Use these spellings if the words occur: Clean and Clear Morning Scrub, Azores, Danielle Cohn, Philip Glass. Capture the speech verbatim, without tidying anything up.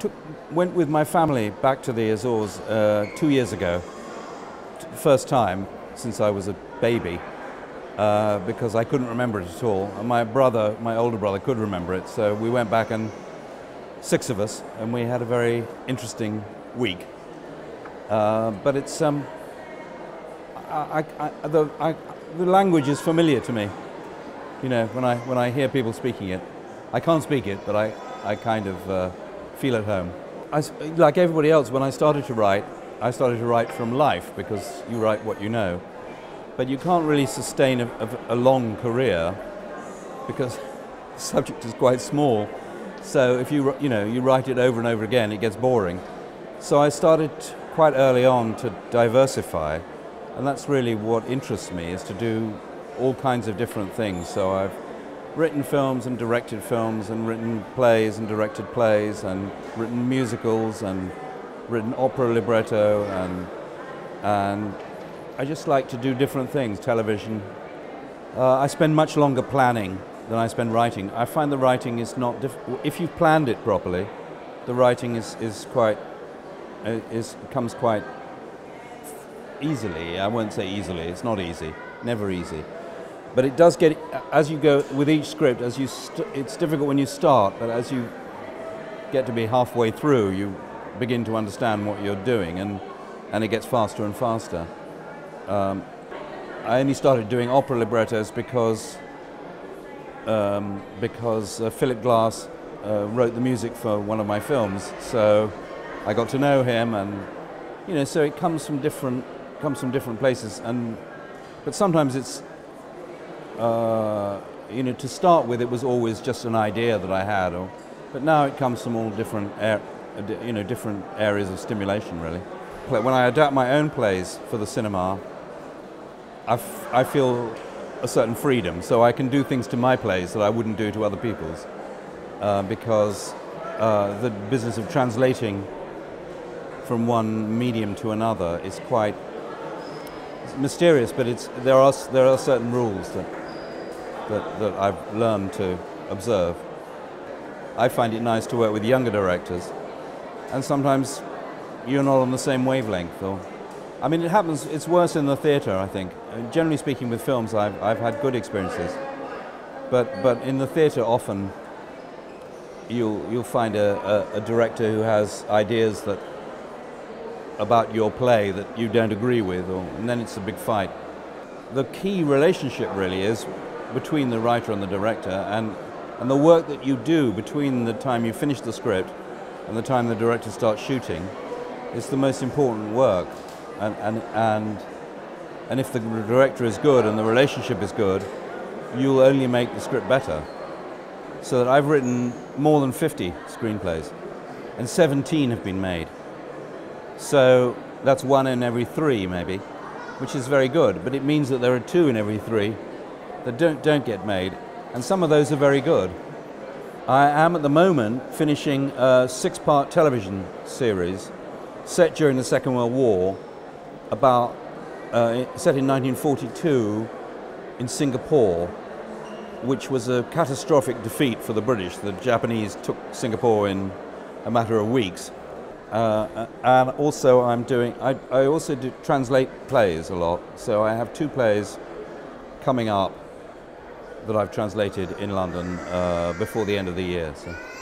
took, went with my family back to the Azores uh, two years ago, first time since I was a baby, uh, because I couldn't remember it at all. And my brother, my older brother, could remember it, so we went back, and six of us, and we had a very interesting week. Uh, but it's um, I, I, I, the, I, the language is familiar to me. You know, when I when I hear people speaking it, I can't speak it, but I I kind of uh, feel at home. I, like everybody else, when I started to write, I started to write from life, because you write what you know. But you can't really sustain a, a, a long career, because the subject is quite small. So if you you know you write it over and over again, it gets boring. So I started quite early on to diversify, and that's really what interests me, is to do all kinds of different things. So I've written films and directed films, and written plays and directed plays, and written musicals, and written opera libretto, and and I just like to do different things. Television. Uh, I spend much longer planning than I spend writing. I find the writing is not diff if you've planned it properly. The writing is is quite is comes quite easily. I won't say easily. It's not easy. Never easy. But it does get, as you go with each script, as you st it's difficult when you start, but as you get to be halfway through, you begin to understand what you're doing, and, and it gets faster and faster. Um, I only started doing opera librettos because, um, because uh, Philip Glass uh, wrote the music for one of my films, so I got to know him, and you know, so it comes from different, comes from different places, and, but sometimes it's, Uh, you know, to start with, it was always just an idea that I had, or, but now it comes from all different, air, you know, different areas of stimulation, really. When I adapt my own plays for the cinema, I, f I feel a certain freedom, so I can do things to my plays that I wouldn't do to other people's, uh, because uh, the business of translating from one medium to another is quite mysterious, but it's, there are there are certain rules that. That, that I've learned to observe. I find it nice to work with younger directors, and sometimes you're not on the same wavelength. Or, I mean, it happens, it's worse in the theatre, I think. Generally speaking, with films, I've, I've had good experiences, but, but in the theatre, often you'll, you'll find a, a, a director who has ideas that, about your play that you don't agree with, or, and then it's a big fight. The key relationship really is between the writer and the director, and, and the work that you do between the time you finish the script and the time the director starts shooting is the most important work. And, and, and, and if the director is good and the relationship is good, you'll only make the script better. So that I've written more than fifty screenplays, and seventeen have been made. So that's one in every three, maybe, which is very good, but it means that there are two in every three that don't, don't get made, and some of those are very good. I am at the moment finishing a six-part television series set during the Second World War, about, uh, set in nineteen forty-two in Singapore, which was a catastrophic defeat for the British. The Japanese took Singapore in a matter of weeks. Uh, and also I'm doing, I, I also do translate plays a lot, so I have two plays coming up that I've translated in London uh, before the end of the year. So.